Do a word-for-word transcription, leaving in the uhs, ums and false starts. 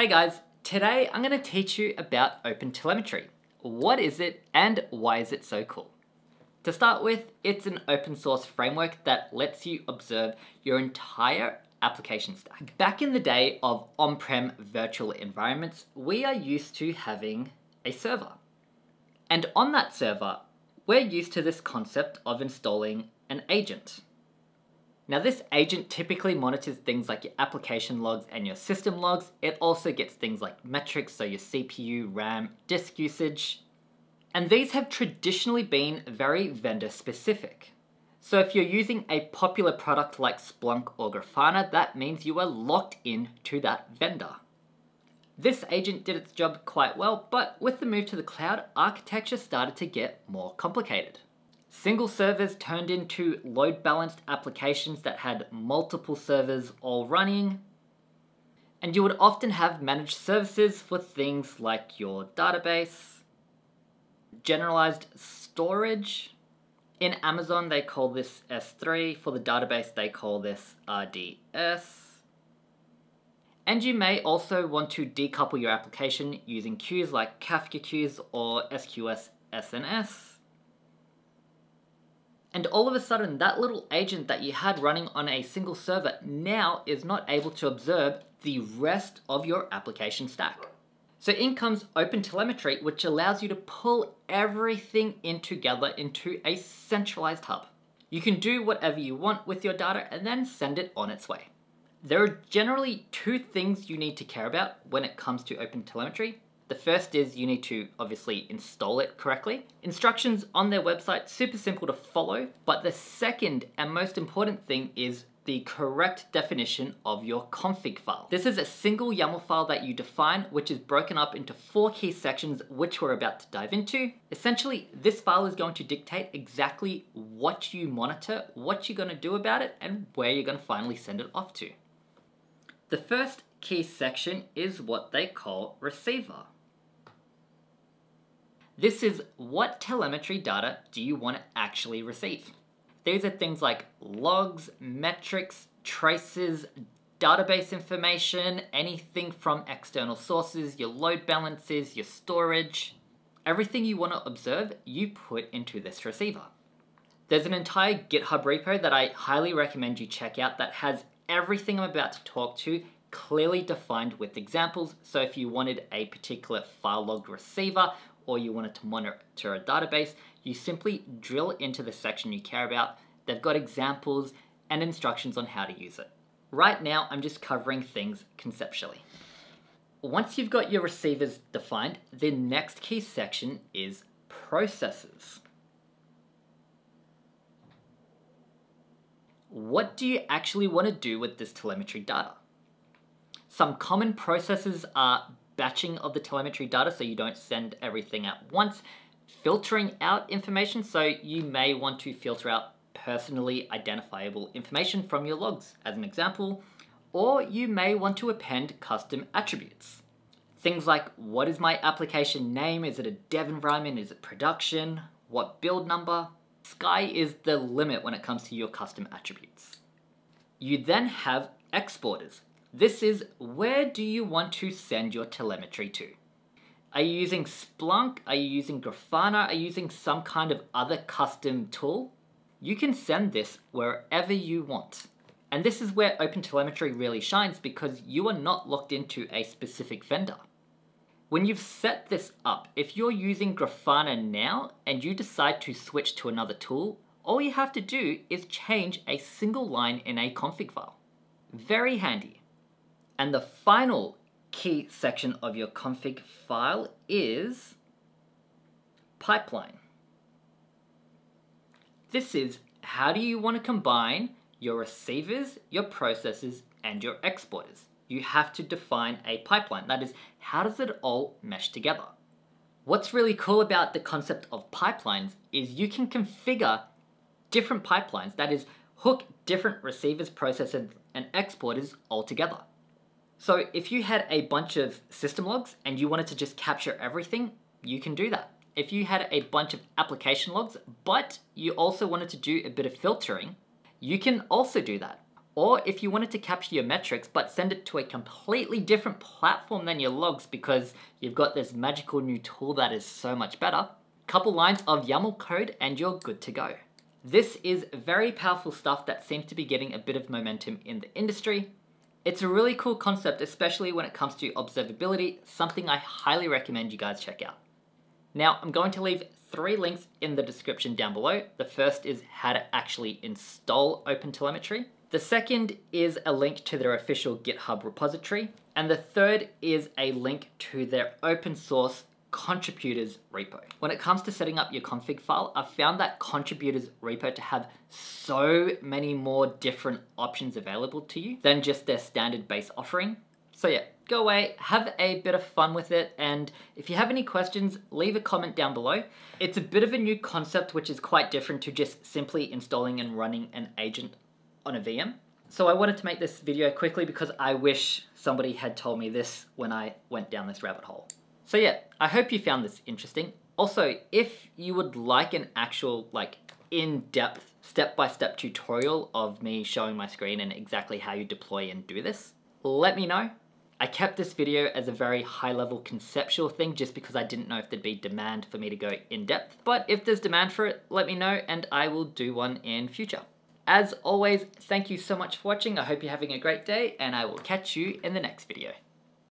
Hey guys, today I'm going to teach you about OpenTelemetry. What is it and why is it so cool? To start with, it's an open source framework that lets you observe your entire application stack. Back in the day of on-prem virtual environments, we are used to having a server. And on that server, we're used to this concept of installing an agent. Now this agent typically monitors things like your application logs and your system logs. It also gets things like metrics, so your C P U, RAM, disk usage. And these have traditionally been very vendor specific. So if you're using a popular product like Splunk or Grafana, that means you are locked in to that vendor. This agent did its job quite well, but with the move to the cloud, architecture started to get more complicated. Single servers turned into load balanced applications that had multiple servers all running. And you would often have managed services for things like your database, generalized storage. In Amazon, they call this S three. For the database, they call this R D S. And you may also want to decouple your application using queues like Kafka queues or S Q S, S N S. And all of a sudden, that little agent that you had running on a single server now is not able to observe the rest of your application stack. So in comes OpenTelemetry, which allows you to pull everything in together into a centralized hub. You can do whatever you want with your data and then send it on its way. There are generally two things you need to care about when it comes to OpenTelemetry. The first is you need to obviously install it correctly. Instructions on their website, super simple to follow. But the second and most important thing is the correct definition of your config file. This is a single YAML file that you define, which is broken up into four key sections, which we're about to dive into. Essentially, this file is going to dictate exactly what you monitor, what you're going to do about it, and where you're going to finally send it off to. The first key section is what they call receiver. This is what telemetry data do you want to actually receive. These are things like logs, metrics, traces, database information, anything from external sources, your load balances, your storage. Everything you want to observe, you put into this receiver. There's an entire GitHub repo that I highly recommend you check out that has everything I'm about to talk to clearly defined with examples. So if you wanted a particular file log receiver, or you wanted to monitor a database, you simply drill into the section you care about. They've got examples and instructions on how to use it. Right now, I'm just covering things conceptually. Once you've got your receivers defined, the next key section is processes. What do you actually want to do with this telemetry data? Some common processes are batching of the telemetry data, so you don't send everything at once. Filtering out information, so you may want to filter out personally identifiable information from your logs, as an example. Or you may want to append custom attributes. Things like, what is my application name? Is it a dev environment? Is it production? What build number? Sky is the limit when it comes to your custom attributes. You then have exporters. This is where do you want to send your telemetry to? Are you using Splunk? Are you using Grafana? Are you using some kind of other custom tool? You can send this wherever you want. And this is where OpenTelemetry really shines because you are not locked into a specific vendor. When you've set this up, if you're using Grafana now and you decide to switch to another tool, all you have to do is change a single line in a config file. Very handy. And the final key section of your config file is pipeline. This is how do you want to combine your receivers, your processes, and your exporters. You have to define a pipeline. That is, how does it all mesh together? What's really cool about the concept of pipelines is you can configure different pipelines. That is, hook different receivers, processes, and exporters all together. So if you had a bunch of system logs and you wanted to just capture everything, you can do that. If you had a bunch of application logs, but you also wanted to do a bit of filtering, you can also do that. Or if you wanted to capture your metrics but send it to a completely different platform than your logs because you've got this magical new tool that is so much better, couple lines of YAML code and you're good to go. This is very powerful stuff that seems to be getting a bit of momentum in the industry. It's a really cool concept, especially when it comes to observability, something I highly recommend you guys check out. Now, I'm going to leave three links in the description down below. The first is how to actually install OpenTelemetry. The second is a link to their official GitHub repository. And the third is a link to their open source contributors repo. When it comes to setting up your config file, I've found that contributors repo to have so many more different options available to you than just their standard base offering. So yeah, go away, have a bit of fun with it, and if you have any questions, leave a comment down below. It's a bit of a new concept which is quite different to just simply installing and running an agent on a V M. So I wanted to make this video quickly because I wish somebody had told me this when I went down this rabbit hole. So yeah, I hope you found this interesting. Also, if you would like an actual like in-depth step-by-step tutorial of me showing my screen and exactly how you deploy and do this, let me know. I kept this video as a very high-level conceptual thing just because I didn't know if there'd be demand for me to go in-depth. But if there's demand for it, let me know and I will do one in future. As always, thank you so much for watching. I hope you're having a great day and I will catch you in the next video.